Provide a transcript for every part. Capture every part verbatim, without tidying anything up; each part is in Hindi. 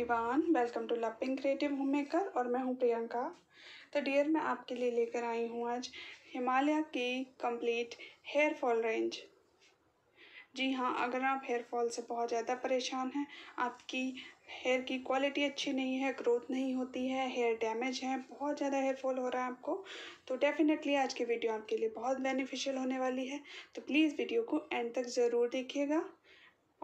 Everyone, welcome to love pink creative homemaker और मैं हूं प्रियंका। तो डियर, मैं आपके लिए लेकर आई हूं आज हिमालय की कंप्लीट हेयर फॉल रेंज। जी हाँ, अगर आप हेयर फॉल से बहुत ज़्यादा परेशान हैं, आपकी हेयर की क्वालिटी अच्छी नहीं है, ग्रोथ नहीं होती है, हेयर डैमेज है, बहुत ज़्यादा हेयर फॉल हो रहा है आपको, तो डेफिनेटली आज की वीडियो आपके लिए बहुत बेनिफिशियल होने वाली है। तो प्लीज़ वीडियो को एंड तक ज़रूर देखिएगा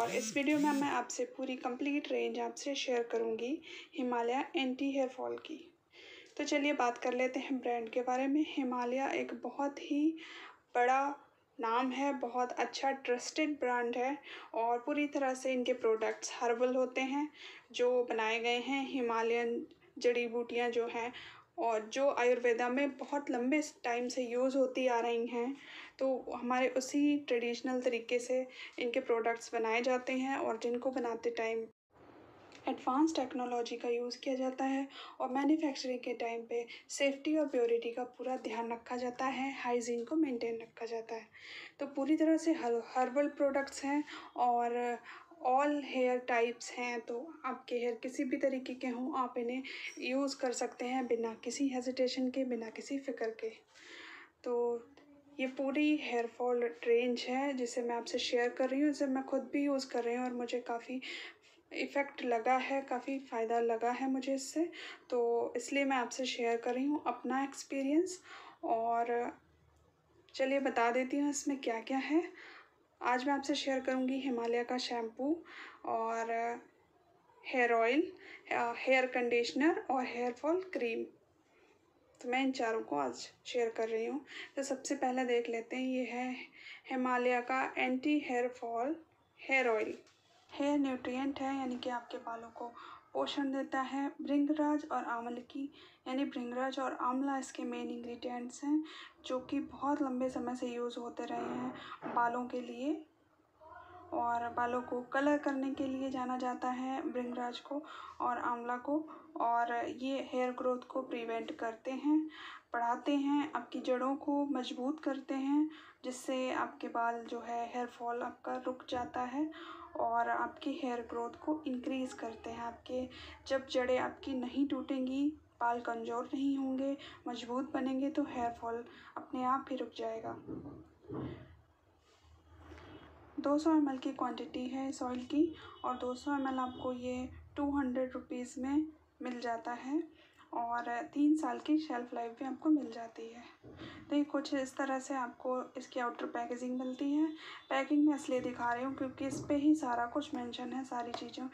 और इस वीडियो में मैं आपसे पूरी कंप्लीट रेंज आपसे शेयर करूंगी हिमालय एंटी हेयर फॉल की। तो चलिए बात कर लेते हैं ब्रांड के बारे में। हिमालय एक बहुत ही बड़ा नाम है, बहुत अच्छा ट्रस्टेड ब्रांड है और पूरी तरह से इनके प्रोडक्ट्स हर्बल होते हैं जो बनाए गए हैं हिमालयन जड़ी बूटियां जो हैं और जो आयुर्वेदा में बहुत लंबे टाइम से यूज़ होती आ रही हैं। तो हमारे उसी ट्रेडिशनल तरीके से इनके प्रोडक्ट्स बनाए जाते हैं और जिनको बनाते टाइम एडवांस टेक्नोलॉजी का यूज़ किया जाता है और मैन्युफैक्चरिंग के टाइम पे सेफ्टी और प्योरिटी का पूरा ध्यान रखा जाता है, हाइजीन को मेंटेन रखा जाता है। तो पूरी तरह से हर्बल प्रोडक्ट्स हैं और ऑल हेयर टाइप्स हैं, तो आपके हेयर किसी भी तरीके के हों आप इन्हें यूज़ कर सकते हैं बिना किसी हेजिटेशन के, बिना किसी फिक्र के। तो ये पूरी हेयर फॉल रेंज है जिसे मैं आपसे शेयर कर रही हूँ, जिसे मैं खुद भी यूज़ कर रही हूँ और मुझे काफ़ी इफ़ेक्ट लगा है, काफ़ी फ़ायदा लगा है मुझे इससे, तो इसलिए मैं आपसे शेयर कर रही हूँ अपना एक्सपीरियंस। और चलिए बता देती हूँ इसमें क्या क्या है। आज मैं आपसे शेयर करूंगी हिमालय का शैम्पू और हेयर ऑयल, हेयर कंडीशनर और हेयर फॉल क्रीम। तो मैं इन चारों को आज शेयर कर रही हूँ। तो सबसे पहले देख लेते हैं, ये है हिमालय का anti hair fall hair oil. Hair nutrient है, यानी कि आपके बालों को पोषण देता है। भृंगराज और आंवले की यानी भृंगराज और आंवला इसके मेन इंग्रेडिएंट्स हैं जो कि बहुत लंबे समय से यूज़ होते रहे हैं बालों के लिए और बालों को कलर करने के लिए जाना जाता है भृंगराज को और आंवला को। और ये हेयर ग्रोथ को प्रिवेंट करते हैं, बढ़ाते हैं, आपकी जड़ों को मजबूत करते हैं जिससे आपके बाल जो है हेयर फॉल आपका रुक जाता है और आपकी हेयर ग्रोथ को इंक्रीज़ करते हैं। आपके जब जड़ें आपकी नहीं टूटेंगी, बाल कमज़ोर नहीं होंगे, मजबूत बनेंगे, तो हेयर फॉल अपने आप ही रुक जाएगा। दो सौ एम एल की क्वांटिटी है इस ऑयल की और दो सौ एम एल आपको ये टू हंड्रेड रुपीज़ में मिल जाता है और तीन साल की शेल्फ़ लाइफ भी आपको मिल जाती है। तो ये कुछ इस तरह से आपको इसकी आउटर पैकेजिंग मिलती है। पैकिंग मैं इसलिए दिखा रही हूँ क्योंकि इस पर ही सारा कुछ मेंशन है, सारी चीज़ों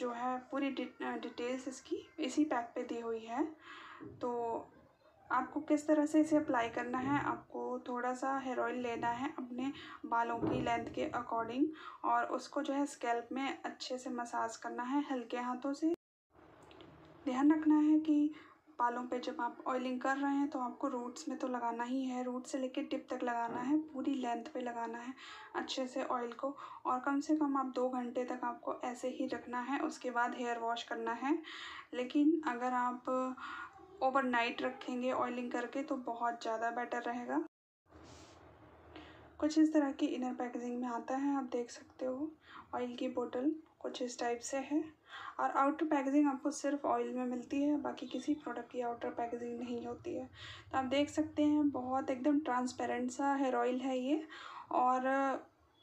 जो है पूरी डि, डिटेल्स इसकी इसी पैक पे दी हुई है। तो आपको किस तरह से इसे अप्लाई करना है, आपको थोड़ा सा हेयर ऑयल लेना है अपने बालों की लेंथ के अकॉर्डिंग और उसको जो है स्कैल्प में अच्छे से मसाज करना है हल्के हाथों से। ध्यान रखना है कि बालों पे जब आप ऑयलिंग कर रहे हैं तो आपको रूट्स में तो लगाना ही है, रूट से लेकर टिप तक लगाना है, पूरी लेंथ पे लगाना है अच्छे से ऑयल को। और कम से कम आप दो घंटे तक आपको ऐसे ही रखना है, उसके बाद हेयर वॉश करना है। लेकिन अगर आप ओवरनाइट रखेंगे ऑयलिंग करके तो बहुत ज़्यादा बेटर रहेगा। कुछ इस तरह की इनर पैकेजिंग में आता है, आप देख सकते हो। ऑयल की बोतल कुछ इस टाइप से है और आउटर पैकेजिंग आपको सिर्फ ऑयल में मिलती है, बाकी किसी प्रोडक्ट की आउटर पैकेजिंग नहीं होती है। तो आप देख सकते हैं बहुत एकदम ट्रांसपेरेंट सा हेयर ऑयल है ये और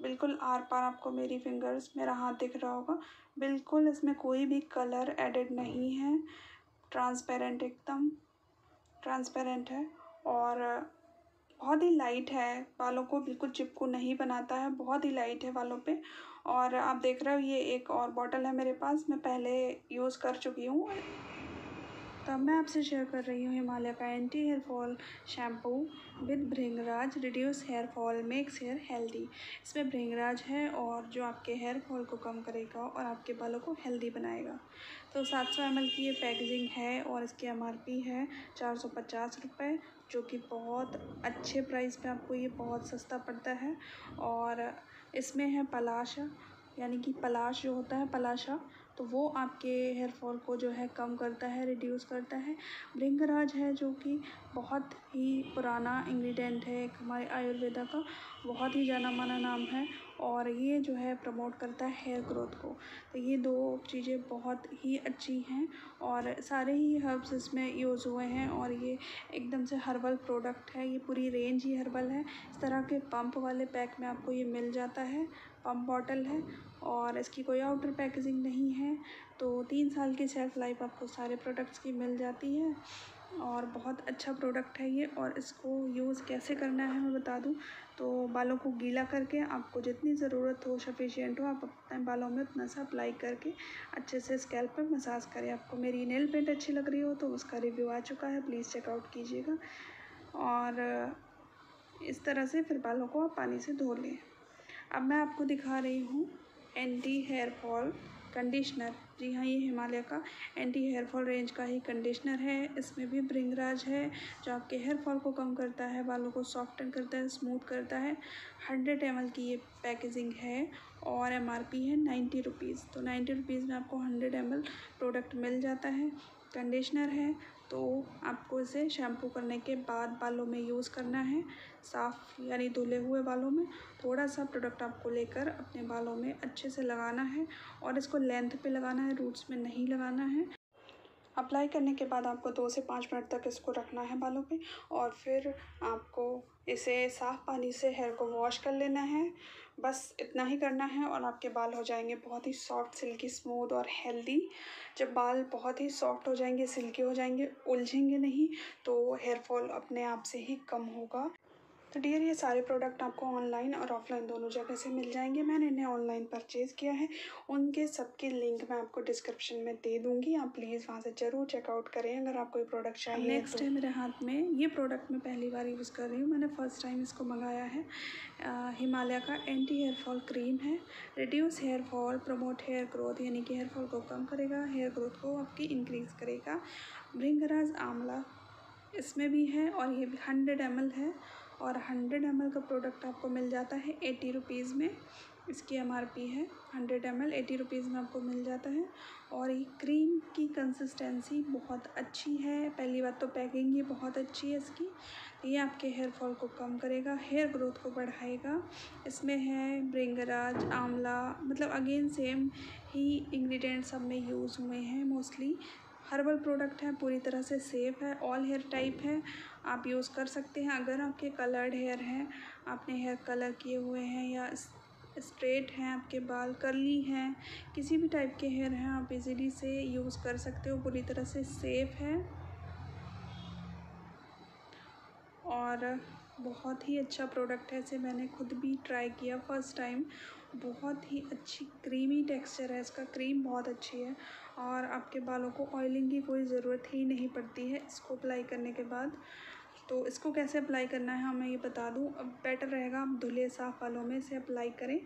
बिल्कुल आर पार आपको मेरी फिंगर्स, मेरा हाथ दिख रहा होगा, बिल्कुल इसमें कोई भी कलर एडेड नहीं है, ट्रांसपेरेंट, एकदम ट्रांसपेरेंट है और बहुत ही लाइट है, बालों को बिल्कुल चिपकू नहीं बनाता है, बहुत ही लाइट है बालों पे। और आप देख रहे हो ये एक और बॉटल है मेरे पास, मैं पहले यूज़ कर चुकी हूँ। तो मैं आपसे शेयर कर रही हूँ हिमालय का anti hair fall shampoo with bhringraj, reduce hair fall, makes hair healthy. इसमें भृंगराज है और जो आपके हेयर फॉल को कम करेगा और आपके बालों को हेल्दी बनाएगा। तो सात सौ एम एल की ये पैकेजिंग है और इसकी एम आर पी है चार सौ पचास रुपये, जो कि बहुत अच्छे प्राइस पे आपको ये बहुत सस्ता पड़ता है। और इसमें है पलाशा, यानी कि पलाश जो होता है, पलाशा तो वो आपके हेयर फॉल को जो है कम करता है, रिड्यूस करता है। भृंगराज है जो कि बहुत ही पुराना इंग्रेडिएंट है, एक हमारे आयुर्वेदा का बहुत ही जाना माना नाम है, और ये जो है प्रमोट करता है हेयर ग्रोथ को। तो ये दो चीज़ें बहुत ही अच्छी हैं और सारे ही हर्ब्स इसमें यूज़ हुए हैं और ये एकदम से हर्बल प्रोडक्ट है। ये पूरी रेंज ही हर्बल है। इस तरह के पंप वाले पैक में आपको ये मिल जाता है, पंप बॉटल है और इसकी कोई आउटर पैकेजिंग नहीं है। तो तीन साल की शेल्फ लाइफ आपको सारे प्रोडक्ट्स की मिल जाती है और बहुत अच्छा प्रोडक्ट है ये। और इसको यूज़ कैसे करना है मैं बता दूं तो बालों को गीला करके आपको जितनी ज़रूरत हो, सफिशिएंट हो, आप अपने बालों में उतना सा अप्लाई करके अच्छे से स्कैल्प पर मसाज करें। आपको मेरी नेल पेंट अच्छी लग रही हो तो उसका रिव्यू आ चुका है, प्लीज़ चेकआउट कीजिएगा। और इस तरह से फिर बालों को आप पानी से धो लें। अब मैं आपको दिखा रही हूँ एंटी हेयर फॉल कंडीशनर। जी हाँ, ये हिमालय का एंटी हेयर फॉल रेंज का ही कंडीशनर है। इसमें भी भृंगराज है जो आपके हेयर फॉल को कम करता है, बालों को सॉफ्टन करता है, स्मूथ करता है। हंड्रेड एम एल की ये पैकेजिंग है और एम आर पी है नाइन्टी रुपीज़। तो नाइन्टी रुपीज़ में आपको हंड्रेड एम एल प्रोडक्ट मिल जाता है। कंडीशनर है तो आपको इसे शैम्पू करने के बाद बालों में यूज़ करना है, साफ़ यानी धुले हुए बालों में। थोड़ा सा प्रोडक्ट आपको लेकर अपने बालों में अच्छे से लगाना है और इसको लेंथ पे लगाना है, रूट्स में नहीं लगाना है। अप्लाई करने के बाद आपको दो से पाँच मिनट तक इसको रखना है बालों पे और फिर आपको इसे साफ़ पानी से हेयर को वॉश कर लेना है। बस इतना ही करना है और आपके बाल हो जाएंगे बहुत ही सॉफ्ट, सिल्की, स्मूथ और हेल्दी। जब बाल बहुत ही सॉफ्ट हो जाएंगे, सिल्की हो जाएंगे, उलझेंगे नहीं, तो हेयर फॉल अपने आप से ही कम होगा। तो डियर, ये सारे प्रोडक्ट आपको ऑनलाइन और ऑफ़लाइन दोनों जगह से मिल जाएंगे। मैंने इन्हें ऑनलाइन परचेज़ किया है, उनके सबके लिंक मैं आपको डिस्क्रिप्शन में दे दूंगी। आप प्लीज़ वहां से ज़रूर चेकआउट करें अगर आपको ये प्रोडक्ट चाहिए। नेक्स्ट तो है मेरे हाथ में ये प्रोडक्ट, मैं पहली बार यूज़ कर रही हूँ। मैंने फ़र्स्ट टाइम इसको मंगाया है। हिमालय का एंटी हेयर फॉल क्रीम है। Reduce hair fall, promote hair growth, यानी कि हेयर फॉल को कम करेगा, हेयर ग्रोथ को आपकी इंक्रीज़ करेगा। भृंगराज आंवला इसमें भी है और ये भी हंड्रेड एम एल है और हंड्रेड एम एल का प्रोडक्ट आपको मिल जाता है एटी रुपीज़ में। इसकी एम आर पी है hundred M L eighty rupees में आपको मिल जाता है। और ये क्रीम की कंसिस्टेंसी बहुत अच्छी है। पहली बात तो पैकिंग ही बहुत अच्छी है इसकी। ये आपके हेयर फॉल को कम करेगा, हेयर ग्रोथ को बढ़ाएगा। इसमें है भृंगराज, आंवला, मतलब अगेन सेम ही इंग्रेडिएंट्स सब में यूज़ हुए हैं। मोस्टली हर्बल प्रोडक्ट है, पूरी तरह से सेफ़ है, ऑल हेयर टाइप है, आप यूज़ कर सकते हैं। अगर आपके कलर्ड हेयर हैं, आपने हेयर कलर किए हुए हैं, या स्ट्रेट हैं आपके बाल, कर्ली हैं, किसी भी टाइप के हेयर हैं, आप इजीली से यूज़ कर सकते हो। पूरी तरह से सेफ़ है और बहुत ही अच्छा प्रोडक्ट है। इसे मैंने खुद भी ट्राई किया फ़र्स्ट टाइम। बहुत ही अच्छी क्रीमी टेक्सचर है इसका, क्रीम बहुत अच्छी है और आपके बालों को ऑयलिंग की कोई ज़रूरत ही नहीं पड़ती है इसको अप्लाई करने के बाद। तो इसको कैसे अप्लाई करना है मैं ये बता दूँ। अब बेटर रहेगा आप धुले साफ़ बालों में इसे अप्लाई करें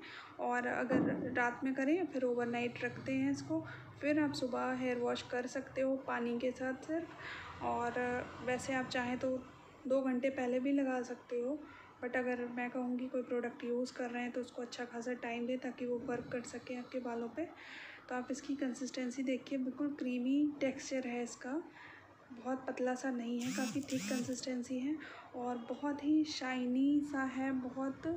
और अगर रात में करें फिर ओवरनाइट रखते हैं इसको, फिर आप सुबह हेयर वॉश कर सकते हो पानी के साथ सिर्फ। और वैसे आप चाहें तो दो घंटे पहले भी लगा सकते हो, बट अगर मैं कहूँगी कोई प्रोडक्ट यूज़ कर रहे हैं तो उसको अच्छा खासा टाइम दें ताकि वो वर्क कर सके आपके बालों पे। तो आप इसकी कंसिस्टेंसी देखिए, बिल्कुल क्रीमी टेक्सचर है इसका, बहुत पतला सा नहीं है, काफ़ी थिक कंसिस्टेंसी है और बहुत ही शाइनी सा है, बहुत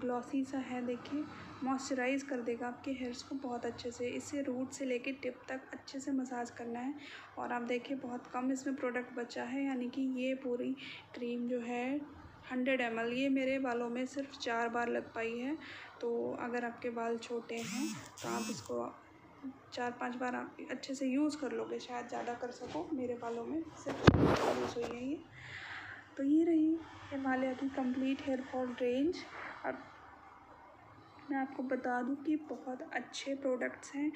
ग्लॉसी सा है। देखिए, मॉइस्चराइज़ कर देगा आपके हेयर्स को बहुत अच्छे से। इसे रूट से लेके टिप तक अच्छे से मसाज करना है और आप देखिए बहुत कम इसमें प्रोडक्ट बचा है, यानी कि ये पूरी क्रीम जो है हंड्रेड एम एल, ये मेरे बालों में सिर्फ चार बार लग पाई है। तो अगर आपके बाल छोटे हैं तो आप इसको चार पांच बार आप अच्छे से यूज़ कर लोगे, शायद ज़्यादा कर सको। मेरे बालों में सिर्फ यूज़ हुई है ये। तो ये रही हिमालय की कंप्लीट हेयर फॉल रेंज। अब मैं आपको बता दूं कि बहुत अच्छे प्रोडक्ट्स हैं,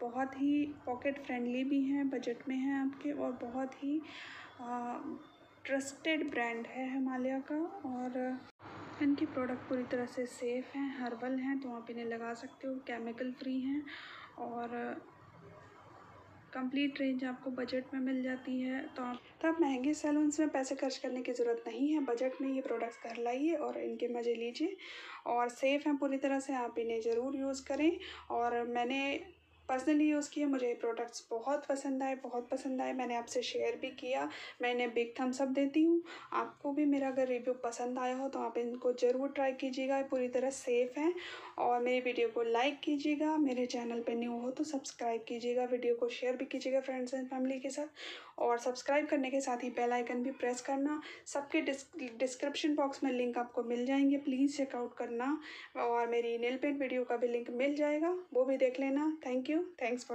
बहुत ही पॉकेट फ्रेंडली भी हैं, बजट में हैं आपके, और बहुत ही आ, ट्रस्टेड ब्रांड है हिमालय का। और इनके प्रोडक्ट पूरी तरह से सेफ़ हैं, हर्बल हैं, तो आप इन्हें लगा सकते हो, केमिकल फ्री हैं और कंप्लीट रेंज आपको बजट में मिल जाती है। तो आप तो आप महंगे सैलून्स में पैसे खर्च करने की ज़रूरत नहीं है। बजट में ये प्रोडक्ट्स घर लाइए और इनके मज़े लीजिए और सेफ़ हैं पूरी तरह से, आप इन्हें ज़रूर यूज़ करें। और मैंने पर्सनली यूज़ किया, मुझे ये प्रोडक्ट्स बहुत पसंद आए बहुत पसंद आए मैंने आपसे शेयर भी किया। मैं इन्हें बिग थम्स अप देती हूँ। आपको भी मेरा अगर रिव्यू पसंद आया हो तो आप इनको ज़रूर ट्राई कीजिएगा, पूरी तरह सेफ़ हैं। और मेरी वीडियो को लाइक कीजिएगा, मेरे चैनल पर न्यू हो तो सब्सक्राइब कीजिएगा, वीडियो को शेयर भी कीजिएगा फ्रेंड्स एंड फैमिली के साथ। और सब्सक्राइब करने के साथ ही बेल आइकन भी प्रेस करना। सबके डिस्क्रिप्शन बॉक्स में लिंक आपको मिल जाएंगे, प्लीज़ चेकआउट करना। और मेरी नेल पेंट वीडियो का भी लिंक मिल जाएगा, वो भी देख लेना। Thank you, thanks for